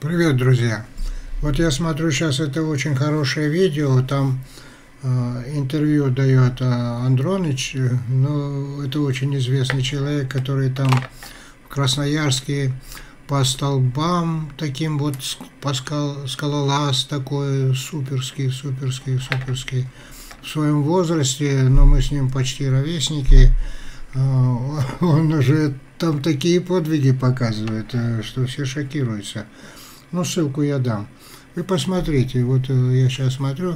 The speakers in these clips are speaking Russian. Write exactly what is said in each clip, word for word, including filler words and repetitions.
Привет, друзья! Вот я смотрю сейчас это очень хорошее видео, там э, интервью дает э, Андроныч, ну, это очень известный человек, который там в Красноярске по столбам, таким вот по скал, скалолаз такой, суперский, суперский, суперский, в своем возрасте, но мы с ним почти ровесники, э, он уже там такие подвиги показывает, э, что все шокируются. Ну, ссылку я дам. Вы посмотрите, вот я сейчас смотрю.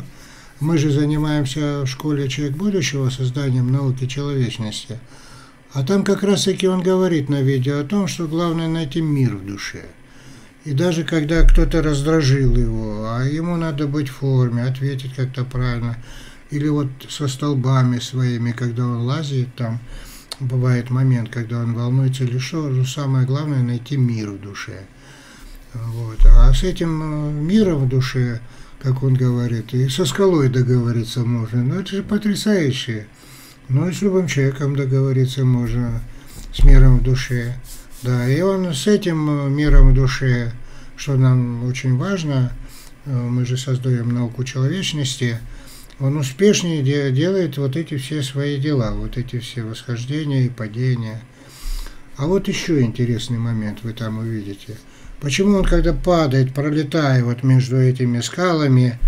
Мы же занимаемся в школе «Человек будущего» созданием науки человечности. А там как раз-таки он говорит на видео о том, что главное найти мир в душе. И даже когда кто-то раздражил его, а ему надо быть в форме, ответить как-то правильно. Или вот со столбами своими, когда он лазит, там бывает момент, когда он волнуется или что, но самое главное найти мир в душе. Вот. А с этим миром в душе, как он говорит, и со скалой договориться можно. Ну, это же потрясающе. Ну, и с любым человеком договориться можно, с миром в душе. Да, и он с этим миром в душе, что нам очень важно, мы же создаем науку человечности, он успешнее делает вот эти все свои дела, вот эти все восхождения и падения. А вот еще интересный момент вы там увидите. Почему он, когда падает, пролетая вот между этими скалами,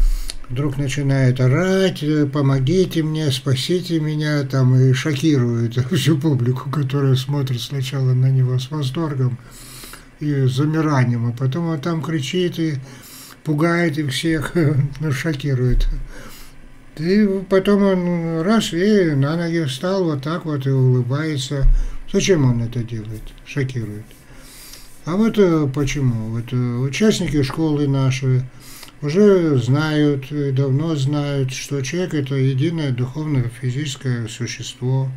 вдруг начинает орать, помогите мне, спасите меня, там, и шокирует всю публику, которая смотрит сначала на него с восторгом и замиранием, а потом он там кричит и пугает их всех, ну, шокирует. И потом он раз и на ноги встал вот так вот и улыбается. Зачем он это делает? Шокирует. А вот почему? Вот участники школы наши уже знают, давно знают, что человек – это единое духовно-физическое существо,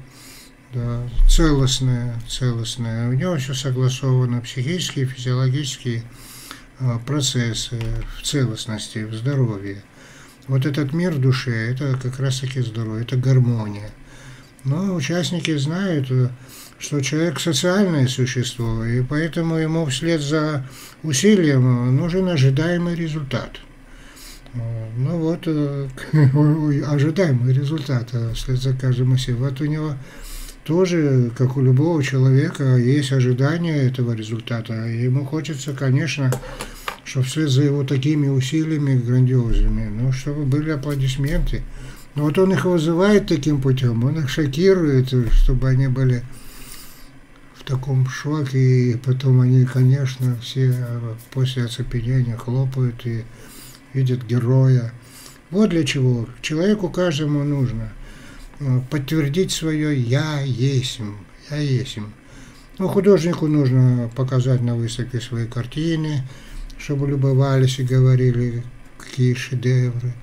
да, целостное, целостное. У него все согласовано, психические, физиологические процессы в целостности, в здоровье. Вот этот мир в душе – это как раз-таки здоровье, это гармония. Но участники знают, что человек социальное существо, и поэтому ему вслед за усилием нужен ожидаемый результат. Ну вот, ожидаемый результат вслед за каждым усилием. Вот у него тоже, как у любого человека, есть ожидание этого результата. И ему хочется, конечно, чтобы вслед за его такими усилиями грандиозными, ну, чтобы были аплодисменты. Но вот он их вызывает таким путем, он их шокирует, чтобы они были в таком шоке, и потом они, конечно, все после оцепенения хлопают и видят героя. Вот для чего человеку каждому нужно подтвердить свое «я есть», «я есть». Ну, художнику нужно показать на выставке свои картины, чтобы любовались и говорили, какие шедевры.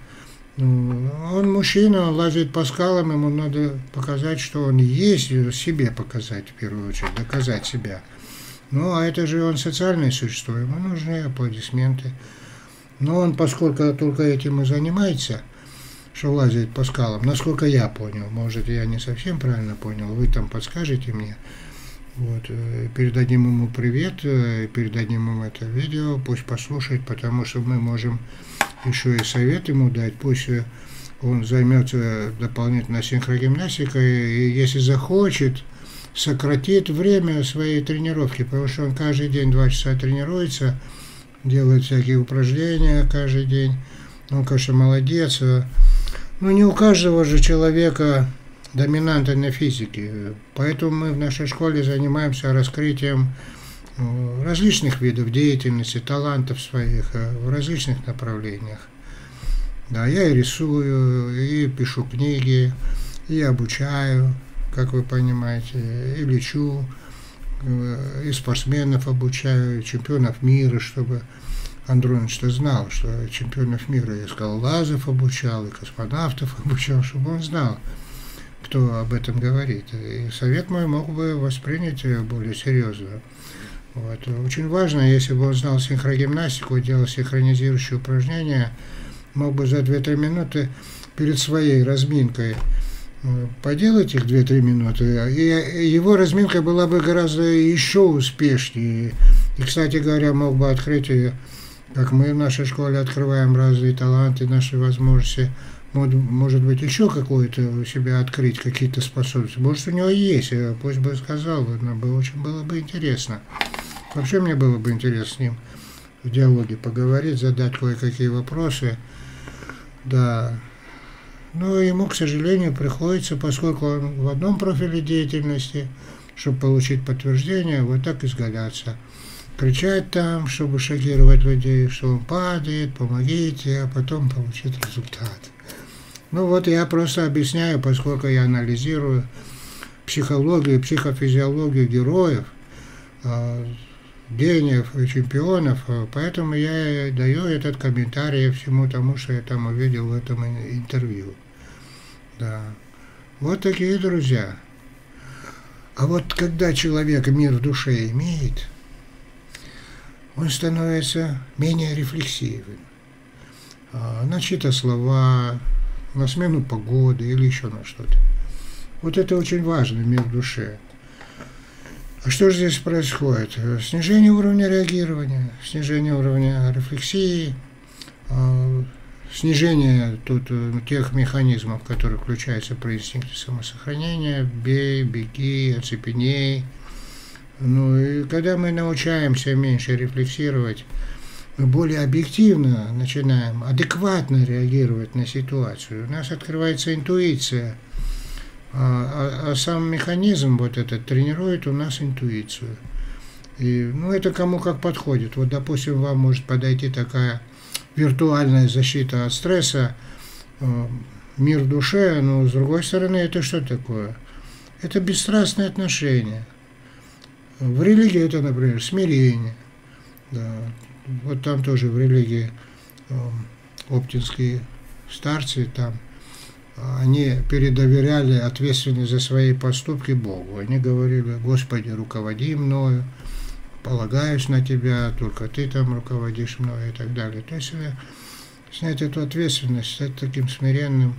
Он мужчина, он лазит по скалам, ему надо показать, что он есть, себе показать в первую очередь, доказать себя. Ну, а это же он социальное существо, ему нужны аплодисменты. Но он, поскольку только этим и занимается, что лазит по скалам, насколько я понял, может, я не совсем правильно понял, вы там подскажете мне. Вот, передадим ему привет, передадим ему это видео, пусть послушает, потому что мы можем еще и совет ему дать, пусть он займется дополнительно синхрогимнастикой, и если захочет, сократит время своей тренировки, потому что он каждый день два часа тренируется, делает всякие упражнения каждый день, он, конечно, молодец, но не у каждого же человека доминанты на физике, поэтому мы в нашей школе занимаемся раскрытием различных видов деятельности, талантов своих в различных направлениях. Да, я и рисую, и пишу книги, и обучаю, как вы понимаете, и лечу, и спортсменов обучаю, и чемпионов мира, чтобы Андроныч-то знал, что чемпионов мира я скалолазов обучал, и космонавтов обучал, чтобы он знал, кто об этом говорит. И совет мой мог бы воспринять более серьезно. Вот. Очень важно, если бы он знал синхрогимнастику, делал синхронизирующие упражнения, мог бы за две-три минуты перед своей разминкой поделать их две-три минуты, и его разминка была бы гораздо еще успешнее, И, кстати говоря, мог бы открыть ее, как мы в нашей школе открываем разные таланты, наши возможности. Может быть, еще какую-то у себя открыть, какие-то способности. Может, у него есть, пусть бы сказал, бы, очень было бы интересно. Вообще, мне было бы интересно с ним в диалоге поговорить, задать кое-какие вопросы. Да. Но ему, к сожалению, приходится, поскольку он в одном профиле деятельности, чтобы получить подтверждение, вот так изгаляться. Кричать там, чтобы шокировать людей, что он падает, помогите, а потом получить результат. Ну вот я просто объясняю, поскольку я анализирую психологию и психофизиологию героев, гениев и чемпионов, поэтому я и даю этот комментарий всему тому, что я там увидел в этом интервью. Да. Вот такие друзья. А вот когда человек мир в душе имеет, он становится менее рефлексивен. На чьи-то слова, на смену погоды или еще на что-то. Вот это очень важный мир в душе. А что же здесь происходит? Снижение уровня реагирования, снижение уровня рефлексии, снижение тут тех механизмов, которые включаются при инстинкте самосохранения, бей, беги, оцепеней. Ну и когда мы научаемся меньше рефлексировать, мы более объективно начинаем адекватно реагировать на ситуацию. У нас открывается интуиция. А, а сам механизм вот этот тренирует у нас интуицию. И, ну, это кому как подходит. Вот, допустим, вам может подойти такая виртуальная защита от стресса, э, мир в душе, но, с другой стороны, это что такое? Это бесстрастные отношения. В религии это, например, смирение. Да. Вот там тоже в религии э, оптинские старцы, там, они передоверяли ответственность за свои поступки Богу. Они говорили: «Господи, руководи мною, полагаюсь на Тебя, только Ты там руководишь мною» и так далее. То есть снять эту ответственность, стать таким смиренным.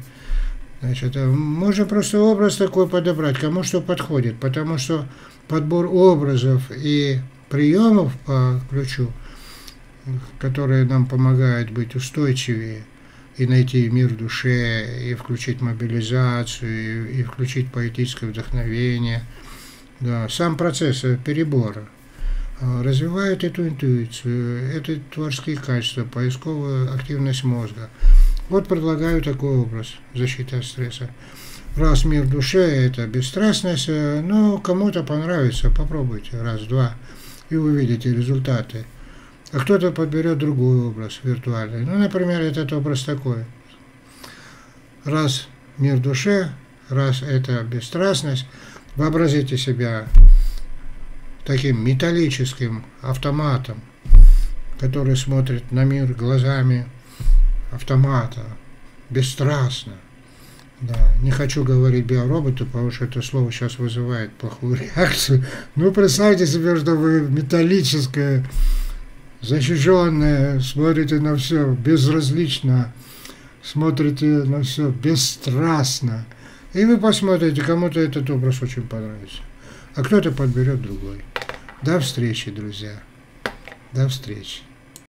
Значит, можно просто образ такой подобрать, кому что подходит, потому что подбор образов и приемов по ключу, которые нам помогают быть устойчивее, и найти мир в душе, и включить мобилизацию, и, и включить поэтическое вдохновение. Да, сам процесс перебора развивает эту интуицию, это творческие качества, поисковую активность мозга. Вот предлагаю такой образ защиты от стресса. Раз мир в душе – это бесстрастность, ну, кому-то понравится, попробуйте раз-два, и увидите результаты. А кто-то подберет другой образ виртуальный. Ну, например, этот образ такой. Раз мир в душе, раз это бесстрастность, вообразите себя таким металлическим автоматом, который смотрит на мир глазами автомата, бесстрастно. Да. Не хочу говорить биороботу, потому что это слово сейчас вызывает плохую реакцию. Ну, представьте себе, что вы металлическое, защищенные, смотрите на все безразлично, смотрите на все бесстрастно. И вы посмотрите, кому-то этот образ очень понравится, а кто-то подберет другой. До встречи, друзья. До встречи.